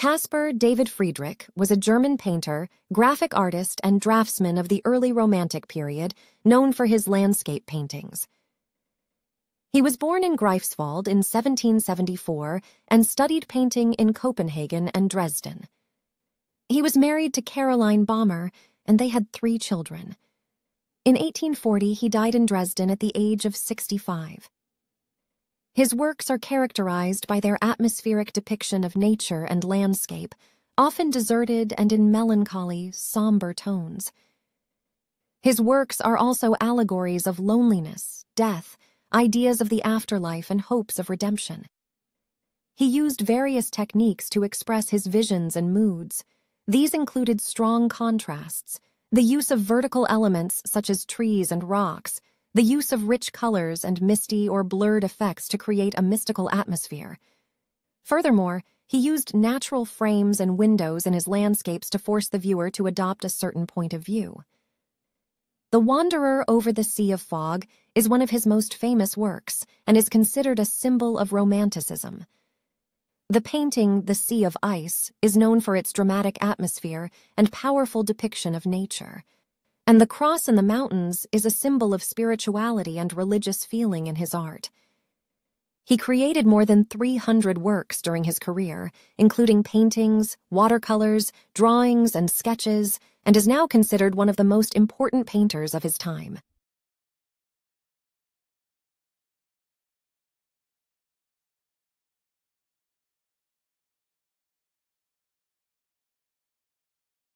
Caspar David Friedrich was a German painter, graphic artist, and draftsman of the early Romantic period, known for his landscape paintings. He was born in Greifswald in 1774 and studied painting in Copenhagen and Dresden. He was married to Caroline Bommer, and they had 3 children. In 1840, he died in Dresden at the age of 65. His works are characterized by their atmospheric depiction of nature and landscape, often deserted and in melancholy, somber tones. His works are also allegories of loneliness, death, ideas of the afterlife, and hopes of redemption. He used various techniques to express his visions and moods. These included strong contrasts, the use of vertical elements such as trees and rocks, the use of rich colors and misty or blurred effects to create a mystical atmosphere. Furthermore, he used natural frames and windows in his landscapes to force the viewer to adopt a certain point of view. The Wanderer Over the Sea of Fog is one of his most famous works and is considered a symbol of Romanticism. The painting The Sea of Ice is known for its dramatic atmosphere and powerful depiction of nature. And the Cross in the Mountains is a symbol of spirituality and religious feeling in his art. He created more than 300 works during his career, including paintings, watercolors, drawings, and sketches, and is now considered one of the most important painters of his time.